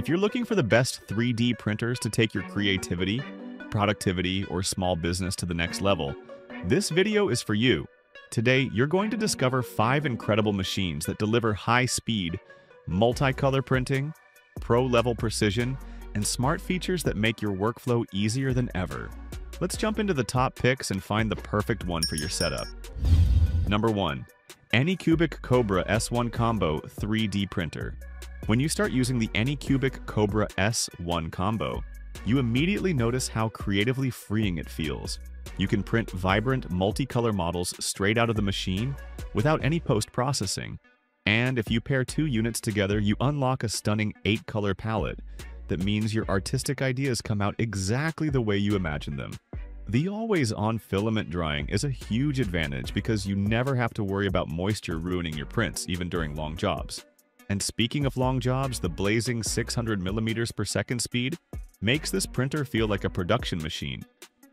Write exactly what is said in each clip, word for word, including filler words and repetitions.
If you're looking for the best three D printers to take your creativity, productivity, or small business to the next level, this video is for you. Today, you're going to discover five incredible machines that deliver high-speed, multicolor printing, pro-level precision, and smart features that make your workflow easier than ever. Let's jump into the top picks and find the perfect one for your setup. Number one. Anycubic Kobra S one Combo three D Printer. When you start using the Anycubic Kobra S one Combo, you immediately notice how creatively freeing it feels. You can print vibrant, multicolor models straight out of the machine without any post-processing. And if you pair two units together, you unlock a stunning eight-color palette that means your artistic ideas come out exactly the way you imagine them. The always-on filament drying is a huge advantage because you never have to worry about moisture ruining your prints, even during long jobs. And speaking of long jobs, the blazing six hundred millimeters per second speed makes this printer feel like a production machine,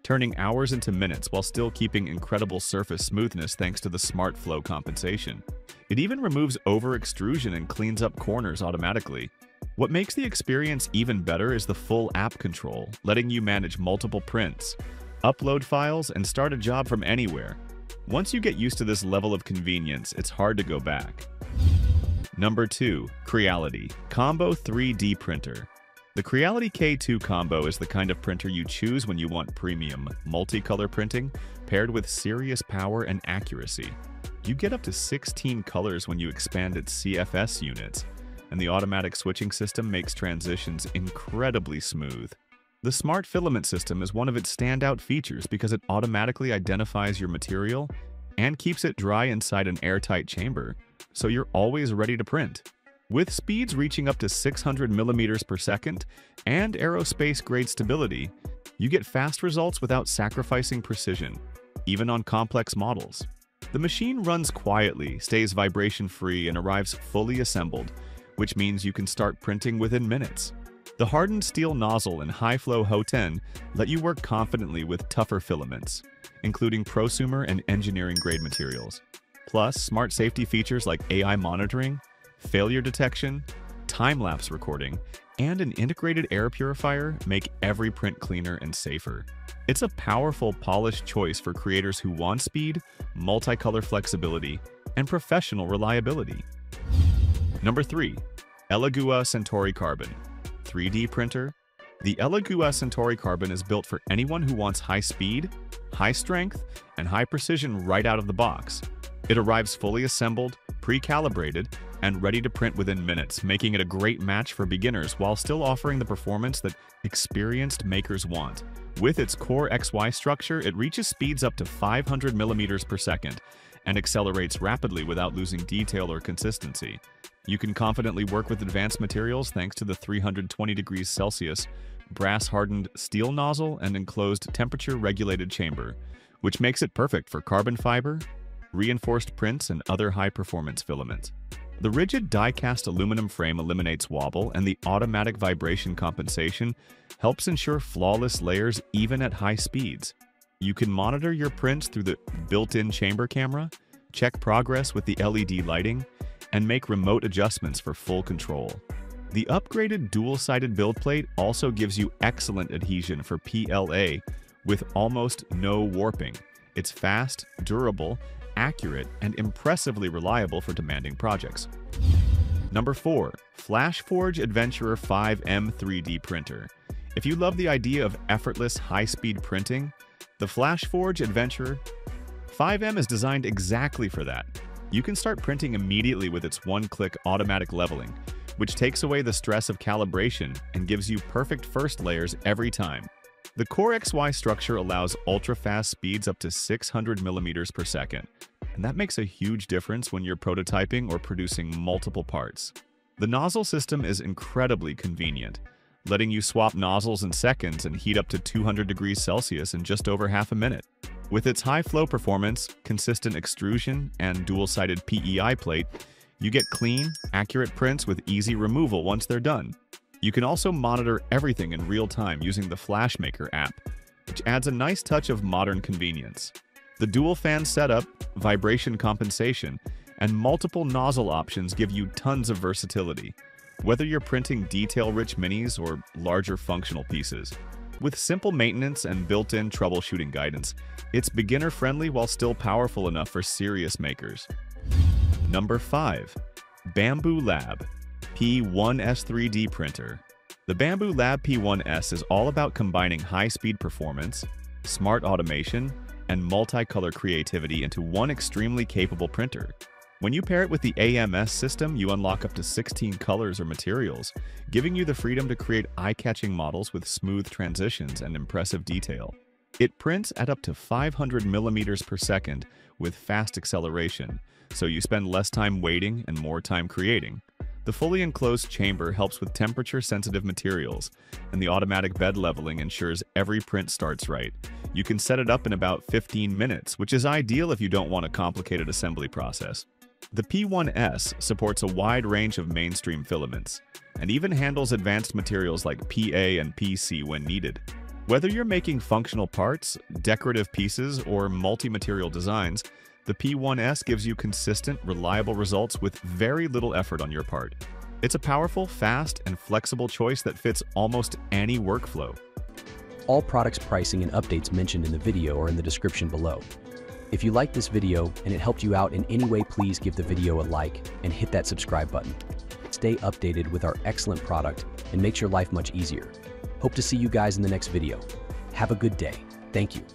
turning hours into minutes while still keeping incredible surface smoothness thanks to the smart flow compensation. It even removes over-extrusion and cleans up corners automatically. What makes the experience even better is the full app control, letting you manage multiple prints, upload files, and start a job from anywhere. Once you get used to this level of convenience, it's hard to go back. Number two. Creality Combo three D Printer. The Creality K two Combo is the kind of printer you choose when you want premium, multicolor printing paired with serious power and accuracy. You get up to sixteen colors when you expand its C F S units, and the automatic switching system makes transitions incredibly smooth. The smart filament system is one of its standout features because it automatically identifies your material and keeps it dry inside an airtight chamber, so you're always ready to print. With speeds reaching up to six hundred millimeters per second and aerospace-grade stability, you get fast results without sacrificing precision, even on complex models. The machine runs quietly, stays vibration-free, and arrives fully assembled, which means you can start printing within minutes. The hardened steel nozzle and high-flow Hoten let you work confidently with tougher filaments, including prosumer and engineering-grade materials. Plus, smart safety features like A I monitoring, failure detection, time-lapse recording, and an integrated air purifier make every print cleaner and safer. It's a powerful, polished choice for creators who want speed, multicolor flexibility, and professional reliability. Number three. ELEGOO Centauri Carbon three D Printer. The ELEGOO Centauri Carbon is built for anyone who wants high speed, high strength, and high precision right out of the box. It arrives fully assembled, pre-calibrated, and ready to print within minutes, making it a great match for beginners while still offering the performance that experienced makers want. With its core X Y structure, it reaches speeds up to five hundred millimeters per second and accelerates rapidly without losing detail or consistency. You can confidently work with advanced materials thanks to the three hundred twenty degrees Celsius brass-hardened steel nozzle and enclosed temperature-regulated chamber, which makes it perfect for carbon fiber, reinforced prints, and other high-performance filaments. The rigid die-cast aluminum frame eliminates wobble, and the automatic vibration compensation helps ensure flawless layers even at high speeds. You can monitor your prints through the built-in chamber camera, check progress with the L E D lighting, and make remote adjustments for full control. The upgraded dual-sided build plate also gives you excellent adhesion for P L A with almost no warping. It's fast, durable, accurate, and impressively reliable for demanding projects. Number four. FlashForge Adventurer five M three D Printer. If you love the idea of effortless, high-speed printing, the FlashForge Adventurer five M is designed exactly for that. You can start printing immediately with its one-click automatic leveling, which takes away the stress of calibration and gives you perfect first layers every time. The core X Y structure allows ultra-fast speeds up to six hundred millimeters per second, and that makes a huge difference when you're prototyping or producing multiple parts. The nozzle system is incredibly convenient, letting you swap nozzles in seconds and heat up to two hundred degrees Celsius in just over half a minute. With its high-flow performance, consistent extrusion, and dual-sided P E I plate, you get clean, accurate prints with easy removal once they're done. You can also monitor everything in real time using the FlashMaker app, which adds a nice touch of modern convenience. The dual fan setup, vibration compensation, and multiple nozzle options give you tons of versatility, Whether you're printing detail-rich minis or larger functional pieces, with simple maintenance and built-in troubleshooting guidance, it's beginner-friendly while still powerful enough for serious makers. Number five. Bambu Lab P one S three D Printer. The Bambu Lab P one S is all about combining high-speed performance, smart automation, and multicolor creativity into one extremely capable printer. When you pair it with the A M S system, you unlock up to sixteen colors or materials, giving you the freedom to create eye-catching models with smooth transitions and impressive detail. It prints at up to five hundred millimeters per second with fast acceleration, so you spend less time waiting and more time creating. The fully enclosed chamber helps with temperature-sensitive materials, and the automatic bed leveling ensures every print starts right. You can set it up in about fifteen minutes, which is ideal if you don't want a complicated assembly process. The P one S supports a wide range of mainstream filaments, and even handles advanced materials like P A and P C when needed. Whether you're making functional parts, decorative pieces, or multi-material designs, the P one S gives you consistent, reliable results with very little effort on your part. It's a powerful, fast, and flexible choice that fits almost any workflow. All products, pricing, and updates mentioned in the video are in the description below. If you liked this video and it helped you out in any way, please give the video a like and hit that subscribe button. Stay updated with our excellent product and makes your life much easier. Hope to see you guys in the next video. Have a good day. Thank you.